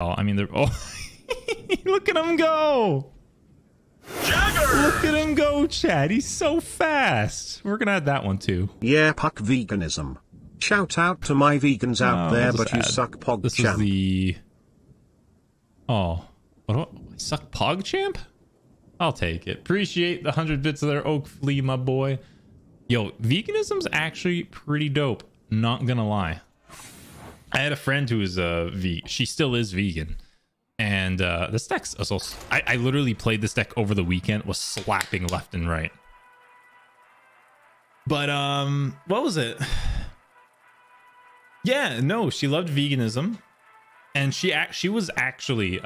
Oh, I mean, they're... Oh, look at him go! Jaggers! Look at him go, Chad. He's so fast. We're gonna add that one, too. Yeah, puck veganism. Shout out to my vegans out there, but you suck, PogChamp. This is the... Oh. What? Suck PogChamp? I'll take it. Appreciate the 100 bits of their oak flea, my boy. Yo, veganism's actually pretty dope. Not gonna lie. I had a friend who was a she still is vegan. And this deck's so I literally played this deck over the weekend, was slapping left and right. But what was it? Yeah, no, she loved veganism. And she was actually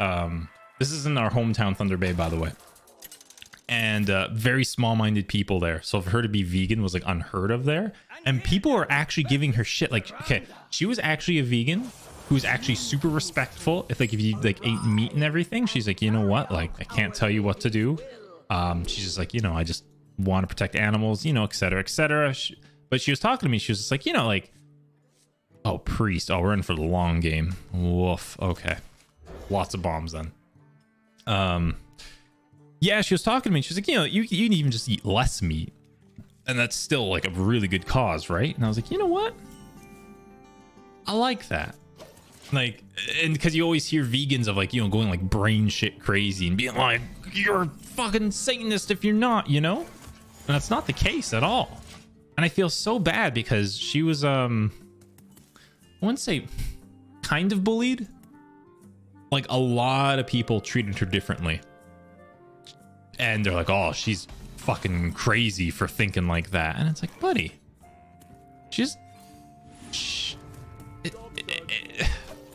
this is in our hometown Thunder Bay, by the way. And very small-minded people there, so for her to be vegan was like unheard of there, and people are actually giving her shit. Like, okay, she was actually a vegan who's actually super respectful. If you like ate meat and everything, she's like, you know what, like I can't tell you what to do. She's just like, you know, I just want to protect animals, you know, etc., etc. But she was talking to me, she was just like, you know, like, oh, priest, oh, we're in for the long game. Woof. Okay, lots of bombs then. Yeah, she was talking to me. She's like, you know, you can even just eat less meat. And that's still like a really good cause, right? And I was like, you know what? I like that. Like, and because you always hear vegans of like, you know, going like brain shit crazy and being like, you're a fucking Satanist if you're not, you know? And that's not the case at all. And I feel so bad because she was, I wouldn't say kind of bullied. Like a lot of people treated her differently. And they're like, oh, she's fucking crazy for thinking like that. And it's like, buddy, just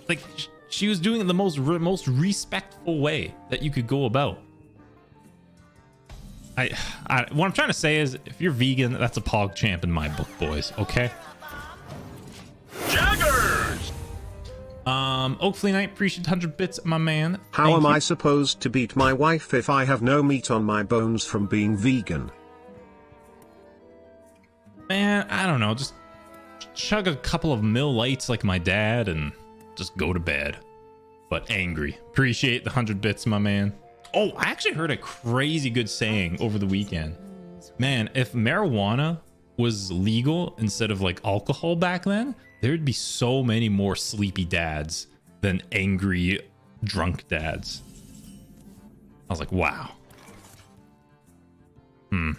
like she was doing it the most respectful way that you could go about. What I'm trying to say is, if you're vegan, that's a pog champ in my book, boys. Okay. Jaggers. Oakleaf Knight, appreciate 100 bits, my man. How am I supposed to beat my wife if I have no meat on my bones from being vegan? Man, I don't know. Just chug a couple of Mill Lights like my dad and just go to bed. But angry. Appreciate the 100 bits, my man. Oh, I actually heard a crazy good saying over the weekend. Man, if marijuana was legal instead of like alcohol back then, there'd be so many more sleepy dads than angry drunk dads. I was like, wow. Hmm.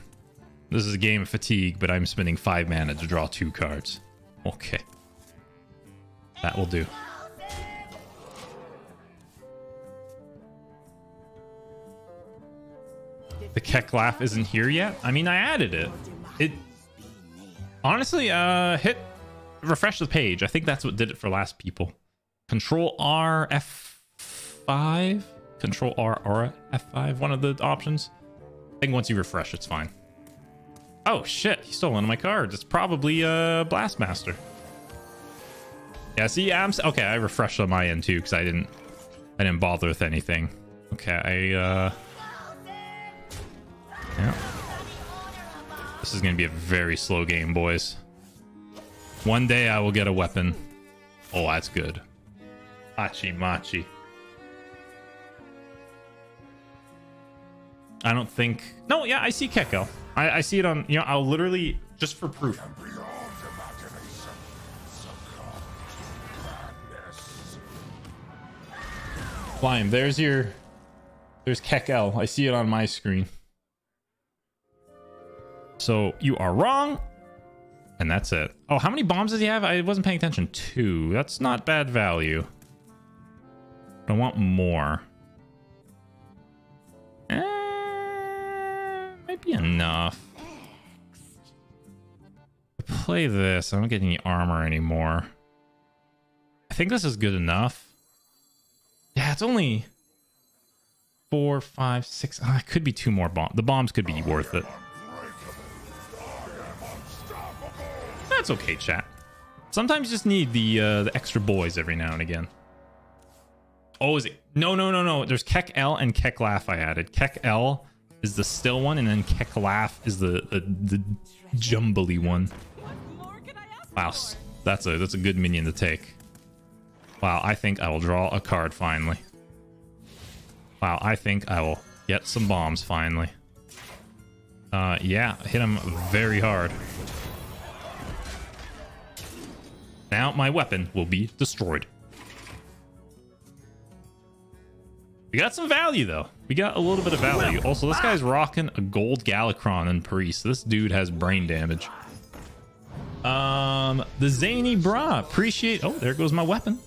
This is a game of fatigue, but I'm spending 5 mana to draw 2 cards. Okay. That will do. The KekLaugh isn't here yet? I mean, I added it. It honestly, hit refresh the page. I think that's what did it for last people. Control R F5, Control R or F5, one of the options. I think once you refresh, it's fine. Oh shit, he stole one of my cards. It's probably Blastmaster. Yeah, see, I'm okay. I refreshed on my end too because I didn't bother with anything. Okay, yeah. This is gonna be a very slow game, boys. One day I will get a weapon. Oh, that's good. Hachimachi. I don't think... No, yeah, I see Kekko. I see it on... You know, I'll literally... Just for proof. Lime, there's your... There's Kekko. I see it on my screen. So, you are wrong. And that's it. Oh, how many bombs does he have? I wasn't paying attention. 2. That's not bad value. But I want more. Might be enough. Play this. I don't get any armor anymore. I think this is good enough. Yeah, it's only 4, 5, 6. Oh, it could be 2 more bombs. The bombs could be worth it. That's okay, chat. Sometimes you just need the extra boys every now and again. Oh, is it? No. There's KekL and KekLaugh I added. KekL is the still one, and then KekLaugh is the jumbly one. Wow, that's a good minion to take. Wow, I think I will draw a card finally. Wow, I think I will get some bombs finally. Yeah, hit him very hard. Now my weapon will be destroyed. We got some value, though. We got a little bit of value. Also, this guy's rocking a gold Galakron in Paris. This dude has brain damage. The Zany Bra. Appreciate... Oh, there goes my weapon.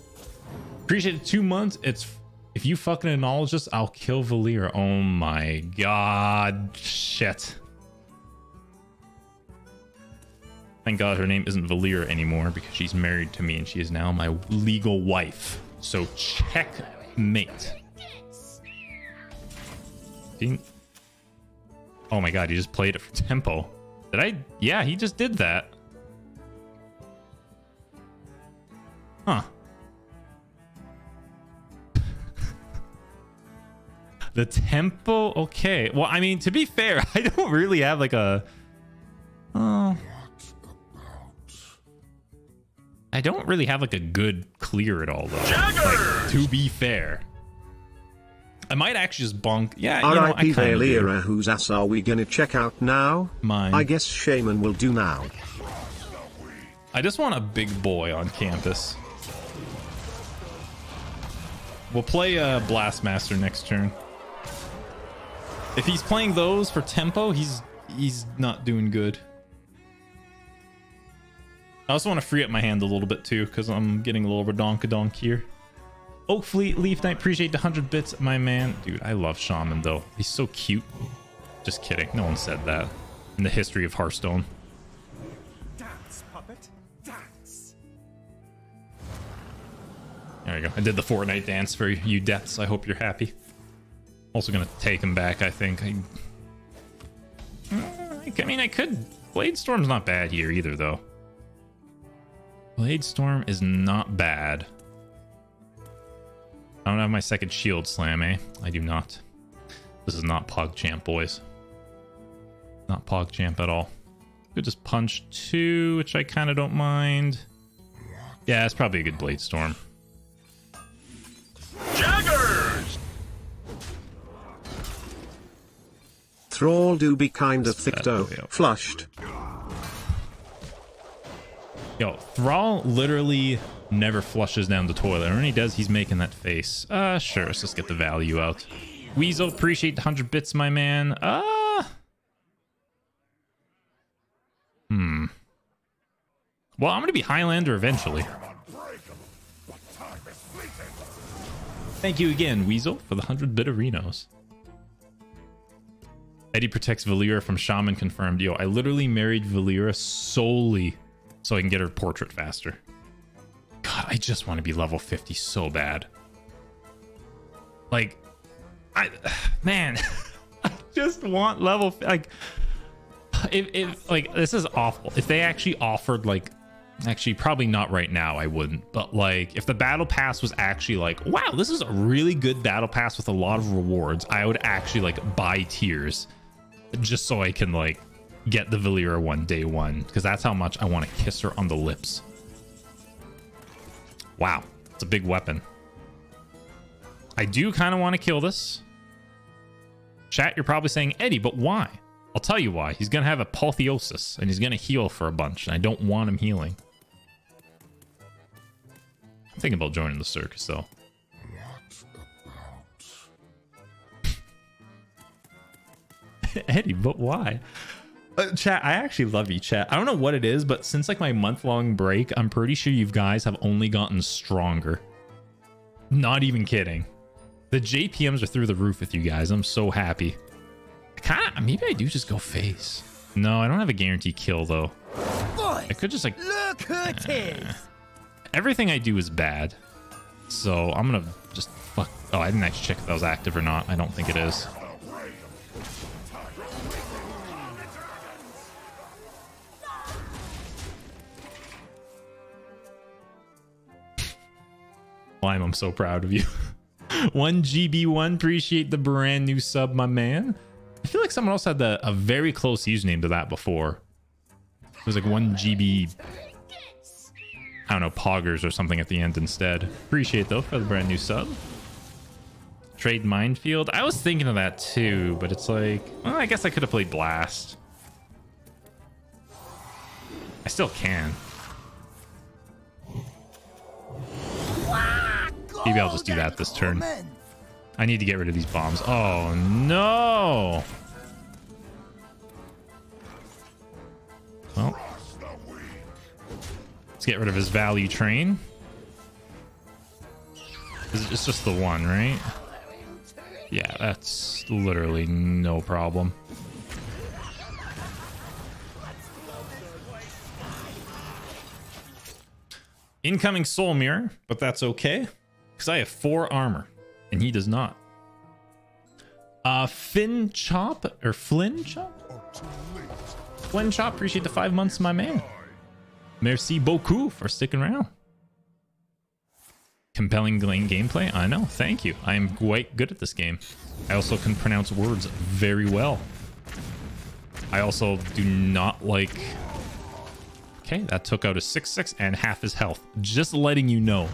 Appreciate it 2 months. It's... If you fucking acknowledge this, I'll kill Valera. Oh my god. Shit. Thank god her name isn't Valera anymore because she's married to me and she is now my legal wife. So checkmate. Oh my god, he just played it for tempo. Did I? Yeah, he just did that. Huh. The tempo, okay. Well, I mean, to be fair, I don't really have like a... I don't really have like a good clear at all, though. Like, to be fair. I might actually just bonk. Yeah, you know, I kinda Valera, whose ass are we gonna check out now? Mine. I guess Shaman will do now. I just want a big boy on campus. We'll play Blastmaster next turn. If he's playing those for tempo, he's not doing good. I also want to free up my hand a little bit too, because I'm getting a little redonk-a-donk here. Oakleaf Knight, appreciate the 100 bits, my man. Dude, I love Shaman though. He's so cute. Just kidding. No one said that in the history of Hearthstone. Dance, puppet. Dance. There you go. I did the Fortnite dance for you depths. I hope you're happy. Also gonna take him back, I think. I mean, I could... Bladestorm's not bad here either, though. Bladestorm is not bad. I don't have my second shield slam, eh? I do not. This is not PogChamp, boys. Not PogChamp at all. Could just punch two, which I kind of don't mind. Yeah, it's probably a good Bladestorm. Jaggers! Thrall do be kind of thick though. Flushed. Yo, Thrall literally never flushes down the toilet. Or when he does, he's making that face. Sure, let's just get the value out. Weasel, appreciate the 100 bits, my man. Well, I'm going to be Highlander eventually. Thank you again, Weasel, for the 100 bit arenos. Eddie protects Valera from Shaman confirmed. Yo, I literally married Valera solely so I can get her portrait faster. God, I just want to be level 50 so bad. Like, man, I just want level, like, if this is awful. If they actually offered, like, actually probably not right now, I wouldn't. But like, if the battle pass was actually like, wow, this is a really good battle pass with a lot of rewards, I would actually like buy tiers just so I can like get the Valera one day one, because that's how much I want to kiss her on the lips. Wow, it's a big weapon. I do kind of want to kill this. Chat, you're probably saying, Eddie, but why? I'll tell you why. He's going to have apotheosis, and he's going to heal for a bunch, and I don't want him healing. I'm thinking about joining the circus, though. Eddie, but why? Chat, I actually love you, chat. I don't know what it is, but since like my month-long break, I'm pretty sure you guys have only gotten stronger. Not even kidding. The JPMs are through the roof with you guys. I'm so happy. Maybe I do just go face. No, I don't have a guaranteed kill though. Boys, I could just like look who it is. Everything I do is bad, so I'm gonna just fuck. Oh, I didn't actually check if that was active or not. I don't think it is. Lime, I'm so proud of you. 1GB1, appreciate the brand new sub, my man. I feel like someone else had a very close username to that before. It was like 1GB. I don't know, poggers or something at the end instead. Appreciate though for the brand new sub. Trade minefield. I was thinking of that too, but it's like, well, I guess I could have played blast. I still can. Maybe I'll just do that this turn. I need to get rid of these bombs. Oh no. Well, let's get rid of his value train. It's just the one, right? Yeah, that's literally no problem. Incoming Soul Mirror, but that's okay, because I have 4 armor, and he does not. Flynn Chop, appreciate the 5 months, my man. Merci beaucoup for sticking around. Compelling gameplay? I know, thank you. I am quite good at this game. I also can pronounce words very well. I also do not like... Okay, that took out a 6-6 and half his health. Just letting you know.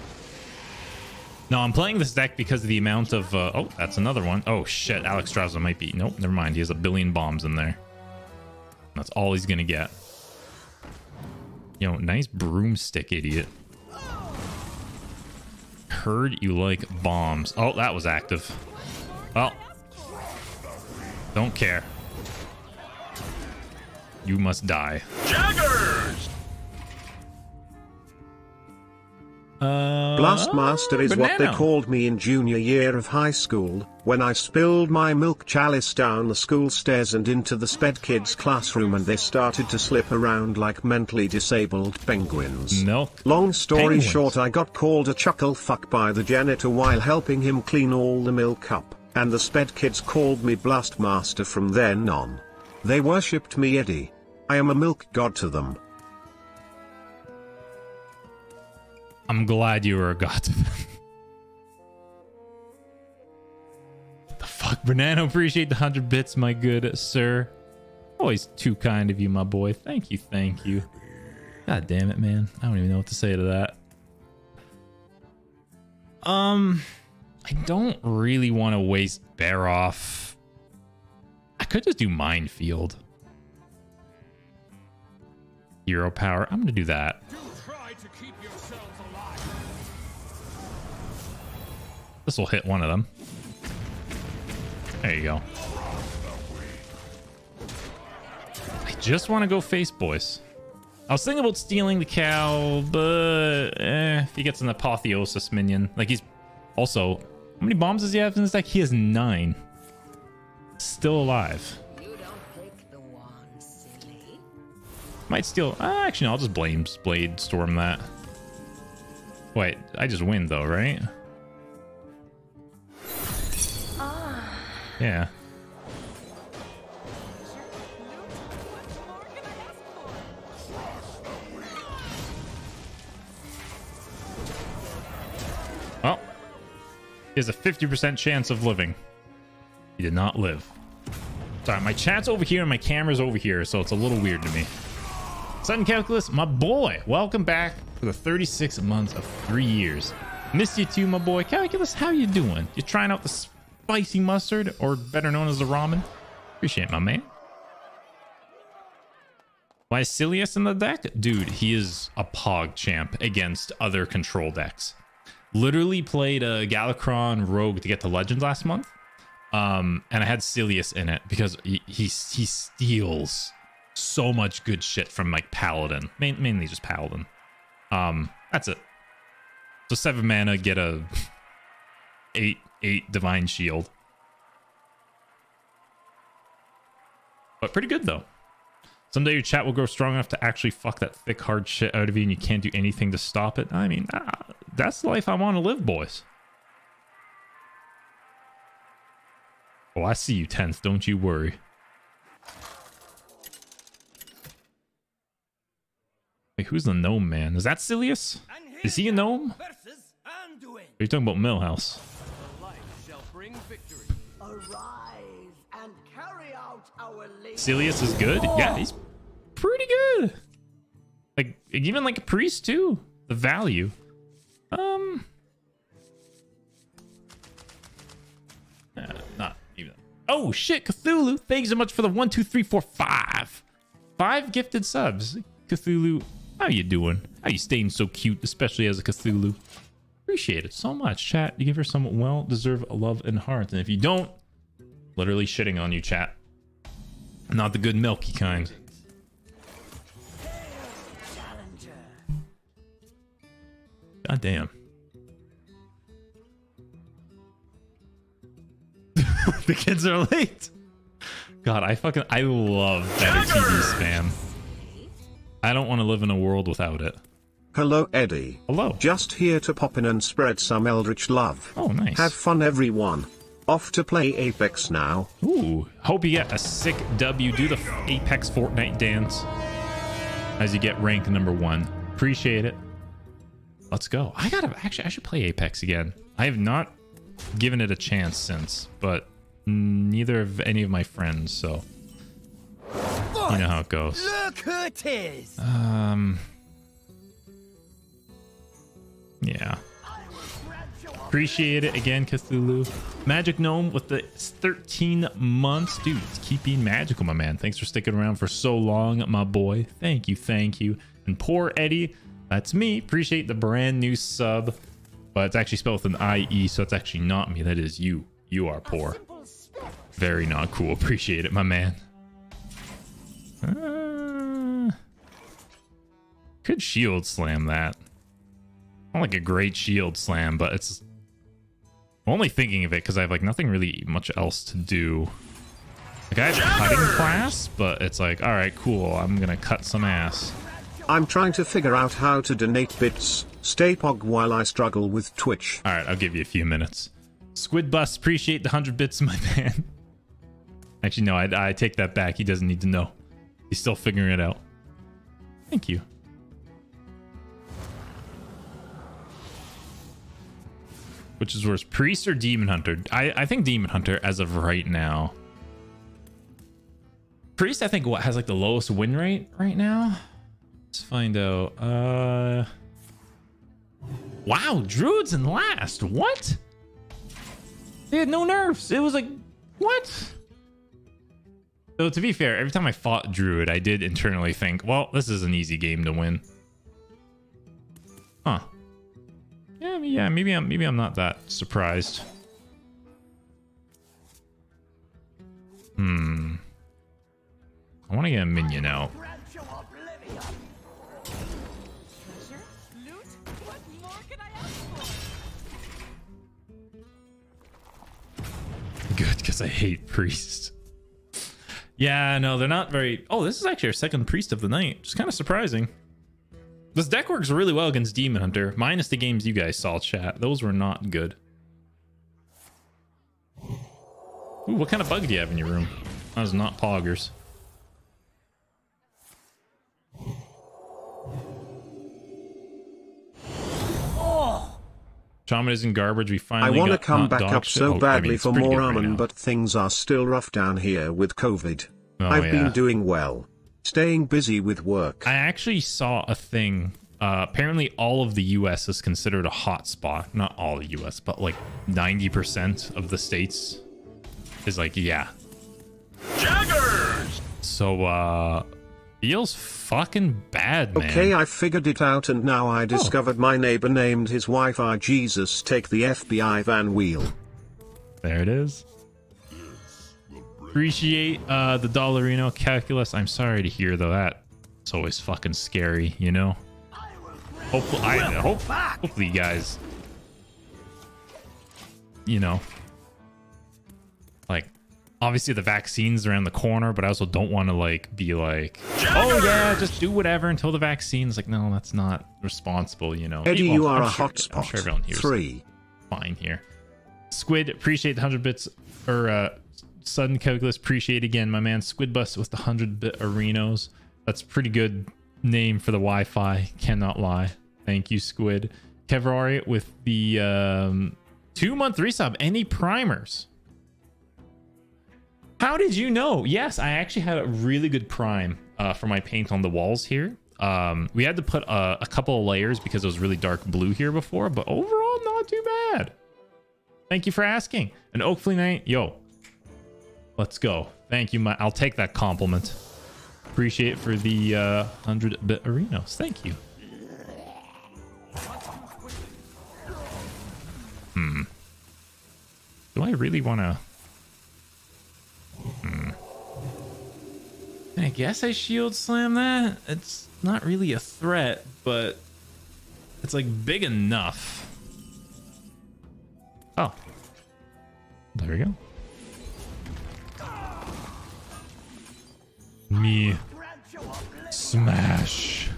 Now, I'm playing this deck because of the amount of... oh, that's another one. Oh, shit. Alexstrasza might be... Nope, never mind. He has a billion bombs in there. That's all he's going to get. Yo, nice broomstick, idiot. Heard you like bombs. Oh, that was active. Well, don't care. You must die. Jaggers! Blastmaster is banana. What they called me in junior year of high school, when I spilled my milk chalice down the school stairs and into the sped kids' classroom and they started to slip around like mentally disabled penguins. Milk. Long story short, I got called a chuckle fuck by the janitor while helping him clean all the milk up, and the sped kids called me Blastmaster from then on. They worshipped me, Eddie. I am a milk god to them. I'm glad you were a god. What the fuck, Bernardo? Appreciate the 100 bits, my good sir. Always too kind of you, my boy. Thank you, thank you. God damn it, man. I don't even know what to say to that. I don't really want to waste bear off. I could just do minefield. Hero power. I'm gonna do that. This will hit one of them. There you go. I just want to go face boys. I was thinking about stealing the cow, but if he gets an apotheosis minion, like he's also, how many bombs does he have in this deck? He has 9. Still alive. You don't pick the one, silly. Might steal. Actually, no, I'll just blame Bladestorm that. Wait, I just win though, right? Yeah. Well, he has a 50% chance of living. He did not live. Sorry, my chat's over here and my camera's over here, so it's a little weird to me. Sudden Calculus, my boy, welcome back for the 36 months of 3 years. Miss you too, my boy. Calculus, how you doing? You trying out the spicy mustard, or better known as the ramen? Appreciate it, my man. Why is Silius in the deck? Dude, he is a pog champ against other control decks. Literally played a Galakron rogue to get to legend last month, and I had Silius in it because he steals so much good shit from like paladin, mainly just paladin. That's it. So 7 mana, get a 8/8 divine shield, but pretty good though. Someday your chat will grow strong enough to actually fuck that thick hard shit out of you and you can't do anything to stop it. I mean, that's the life I want to live, boys. Oh, I see you tense, don't you worry. Wait, who's the gnome man? Is that Silius? Is he a gnome? Are you talking about Milhouse? Silius is good? Yeah, he's pretty good. Like, even like a priest too. the value. Not even. Oh shit, Cthulhu! Thanks so much for the 1, 2, 3, 4, 5. 5 gifted subs. Cthulhu, how you doing? How you staying so cute, especially as a Cthulhu? Appreciate it so much, chat. You give her some well-deserved love and heart, and if you don't, literally shitting on you, chat. Not the good milky kind. God damn. The kids are late. God, I love that TV spam. I don't want to live in a world without it. Hello, Eddie. Hello. Just here to pop in and spread some eldritch love. Oh, nice. Have fun, everyone. Off to play Apex now. Ooh. Hope you get a sick W. Do the Apex Fortnite dance as you get rank #1. Appreciate it. Let's go. I should play Apex again. I have not given it a chance since, but neither have any of my friends, so you know how it goes. Look who it is. Yeah. Appreciate it again, Cthulhu. Magic Gnome with the 13 months. Dude, keep being magical, my man. Thanks for sticking around for so long, my boy. Thank you, thank you. And poor Eddie, that's me. Appreciate the brand new sub. But it's actually spelled with an I-E, so it's actually not me. That is you. You are poor. Very not cool. Appreciate it, my man. Could shield slam that. Not like a great shield slam, but it's... I'm only thinking of it because I have like nothing really much else to do. Like I have a cutting class, but it's like, all right, cool. I'm going to cut some ass. I'm trying to figure out how to donate bits. Stay pog while I struggle with Twitch. All right, I'll give you a few minutes. Squid Bus, appreciate the 100 bits, my man. Actually, no, I take that back. He doesn't need to know. He's still figuring it out. Thank you. Which is worse, Priest or Demon Hunter? I think Demon Hunter as of right now. Priest, I think, what has like the lowest win rate right now? Let's find out. Wow, Druids in last. What? They had no nerfs. It was like, what? So to be fair, every time I fought Druid, I did internally think, well, this is an easy game to win. Huh. Yeah, maybe I'm not that surprised. I want to get a minion out. Good, because I hate priests. Yeah, no, they're not very... Oh, this is actually our second priest of the night. Just kind of surprising. This deck works really well against Demon Hunter, minus the games you guys saw, chat. Those were not good. Ooh, what kind of bug do you have in your room? That was not poggers. Oh. Shaman isn't garbage. We finally got... I want to come back up so badly for more almond, but things are still rough down here with COVID. I've been doing well. Staying busy with work. I actually saw a thing. Apparently all of the U.S. is considered a hotspot. Not all the U.S., but like 90% of the states is like, yeah. Jaggers! So, feels fucking bad, man. Okay, I figured it out and now I discovered my neighbor named his wife Jesus. Take the FBI van wheel. There it is. Appreciate the dollarino, Calculus. I'm sorry to hear though, that it's always fucking scary, you know. Hopefully hopefully you guys, you know, like obviously the vaccine's around the corner, but I also don't want to like be like, oh yeah, just do whatever until the vaccine's like, no, that's not responsible, you know. Eddie, you are a hotspot. I'm sure everyone here's fine here. Squid, appreciate the 100 bits or Sudden Calculus, appreciate again, my man. Squid Bus with the 100-bit arenos. That's pretty good name for the Wi-Fi. Cannot lie. Thank you, Squid. Kevari with the 2-month resub. Any primers? How did you know? Yes, I actually had a really good prime for my paint on the walls here. We had to put a couple of layers because it was really dark blue here before, but overall not too bad. Thank you for asking. An Oakleaf Knight, yo, let's go. Thank you, I'll take that compliment. Appreciate it for the 100-bit arenos. Thank you. Hmm. Do I really want to? Hmm. I guess I shield slam that. It's not really a threat, but it's like big enough. Oh, there we go. Me smash.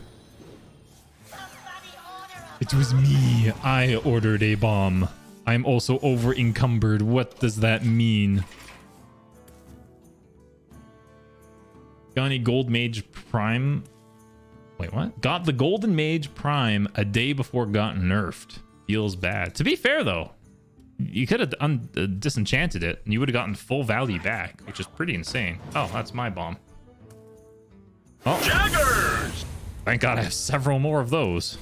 It was me. I ordered a bomb. I'm also over encumbered. What does that mean? Got any Gold Mage Prime? Wait, what? Got the Golden Mage Prime a day before got nerfed. Feels bad. To be fair, though, you could have disenchanted it and you would have gotten full value back, which is pretty insane. Oh, that's my bomb. Oh. Jaggers! Thank God I have several more of those.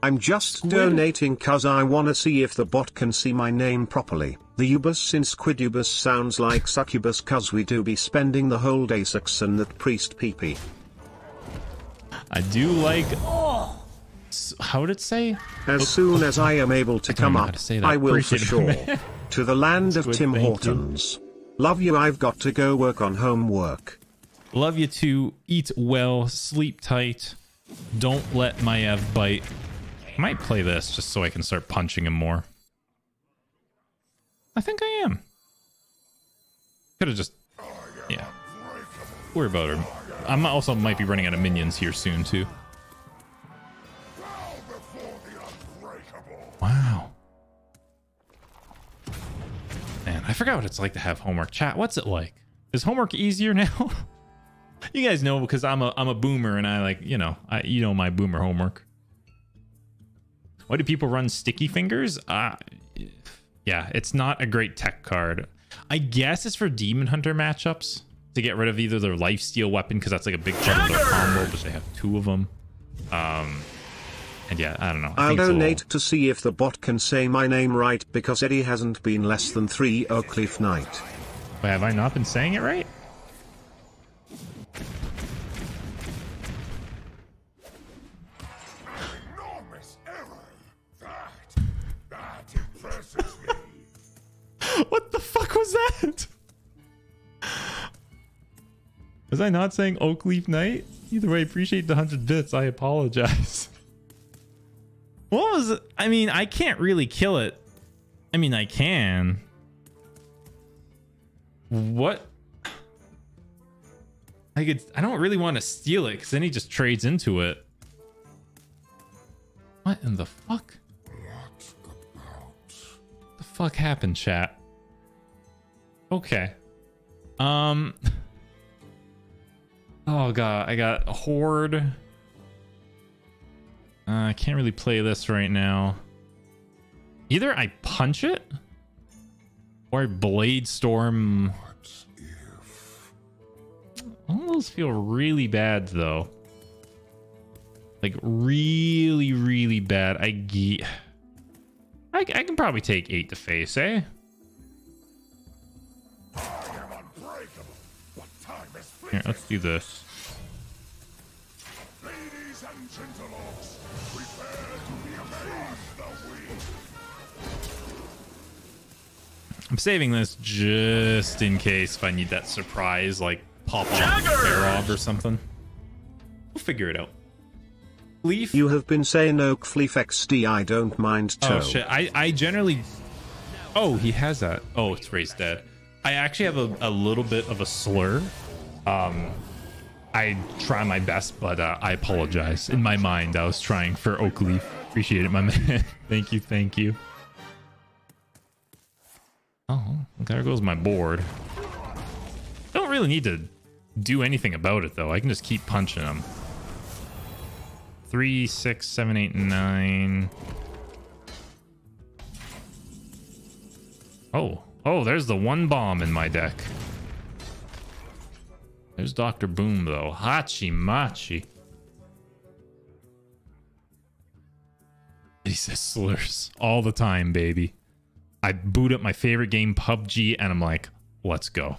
I'm just donating cause I wanna see if the bot can see my name properly. The ubus since quidubus sounds like succubus cause we do be spending the whole day sucking that priest peepee. I do like... Oh. How would it say? As soon as I am able to come up, I will appreciate for sure. To the land of Tim Hortons. Love you, I've got to go work on homework. Love you too, eat well, sleep tight, don't let Maiev bite. I might play this just so I can start punching him more. I think I am. Could have just... Yeah. Worry about him. I also might be running out of minions here soon, too. Wow. Man, I forgot what it's like to have homework. Chat, what's it like? Is homework easier now? You guys know because I'm a boomer and I like, you know, you know my boomer homework. Why do people run sticky fingers? Yeah, it's not a great tech card. I guess it's for Demon Hunter matchups to get rid of either their lifesteal weapon because that's like a big part of their combo, which they have two of them. And yeah, I don't know. I'll donate to see if the bot can say my name right because Eddie hasn't been less than 3 Oakleaf Knight. Wait, have I not been saying it right? What the fuck was that? Was I not saying Oakleaf Knight? Either way, I appreciate the 100 bits. I apologize. What was it? I mean, I can't really kill it. I mean, I can. What? I could. I don't really want to steal it because then he just trades into it. What in the fuck? What the fuck happened, chat? Okay. Oh god, I got a horde. I can't really play this right now. Either I punch it or Bladestorm. All those feel really bad though. Like really, really bad. I can probably take 8 to face, eh? Here, let's do this. Ladies and gentlemen, prepare to be amazed. I'm saving this just in case if I need that surprise, like pop off Ferob or something. We'll figure it out. Leaf. You have been saying Oakleaf XD. I don't mind. Toe. Oh shit! I generally. Oh, he has that. Oh, it's raised dead. I actually have a little bit of a slur. I try my best, but I apologize. In my mind, I was trying for Oakleaf. Appreciate it, my man. Thank you, thank you. Oh, there goes my board. Don't really need to do anything about it, though. I can just keep punching them. 3, 6, 7, 8, 9. Oh, oh, there's the one bomb in my deck. There's Dr. Boom, though. Hachi Machi. Jesus slurs all the time, baby. I boot up my favorite game, PUBG, and I'm like, let's go.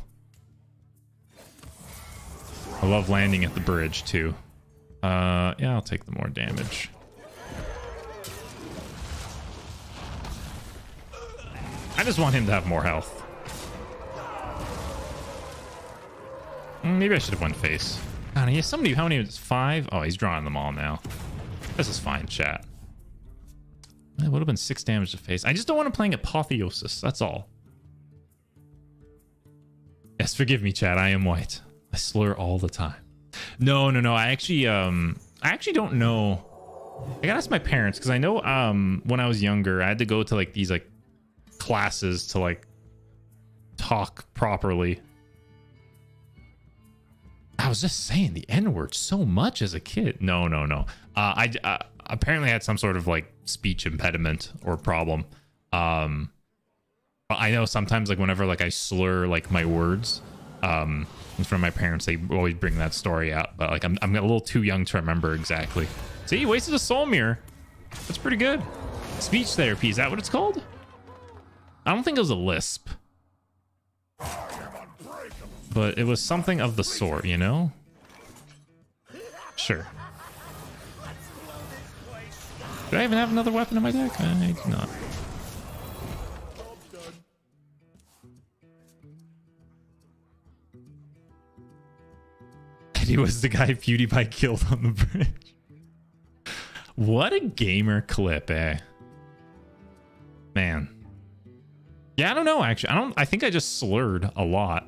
I love landing at the bridge, too. Yeah, I'll take the more damage. I just want him to have more health. Maybe I should have went face. I don't know, somebody, how many? 5? Oh, he's drawing them all now. This is fine, chat. It would have been 6 damage to face. I just don't want him playing Apotheosis, that's all. Yes, forgive me, chat, I am white. I slur all the time. No, I actually don't know. I gotta ask my parents, because I know when I was younger, I had to go to like these like classes to like talk properly. I was just saying the N-word so much as a kid. No. I apparently had some sort of like speech impediment or problem. I know sometimes like whenever like I slur like my words, in front of my parents, they always bring that story out, but like I'm a little too young to remember exactly. See, he wasted a soul mirror. That's pretty good. Speech therapy, is that what it's called? I don't think it was a lisp, but it was something of the sort, you know? Sure. Do I even have another weapon in my deck? I do not. He was the guy PewDiePie killed on the bridge. What a gamer clip, eh? Man. Yeah, I don't know, actually. I think I just slurred a lot.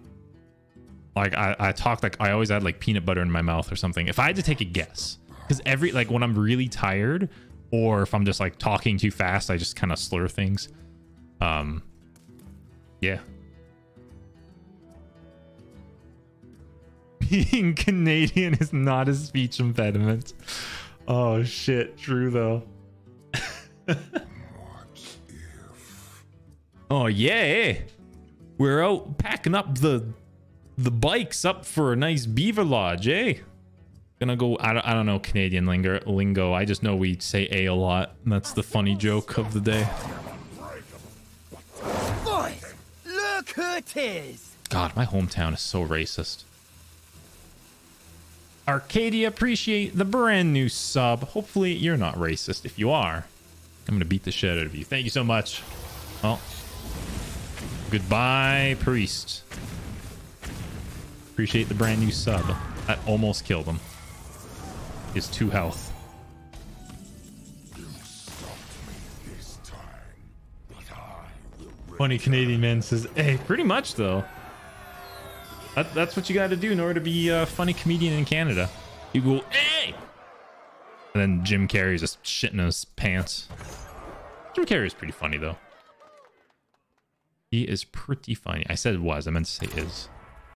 Like, I talked like I always had like peanut butter in my mouth or something. If I had to take a guess. Because every, like, when I'm really tired or if I'm just like talking too fast, I just kind of slur things. Yeah. Being Canadian is not a speech impediment. Oh shit, true though. Oh yeah, we're out packing up the bikes up for a nice beaver lodge, eh? Gonna go. I don't know Canadian lingo. I just know we say a lot. And that's the funny joke of the day. Boys, look who it is. God, my hometown is so racist. Arcadia, appreciate the brand new sub. Hopefully you're not racist. If you are, I'm gonna beat the shit out of you. Thank you so much. Well, goodbye, priest. Appreciate the brand new sub. That almost killed him. His 2 health. You stopped me this time, but I will. Funny Canadian man says, hey, pretty much though. That's what you got to do in order to be a funny comedian in Canada. You go, hey! And then Jim Carrey's just shitting his pants. Jim Carrey's pretty funny, though. He is pretty funny. I said was. I meant to say is.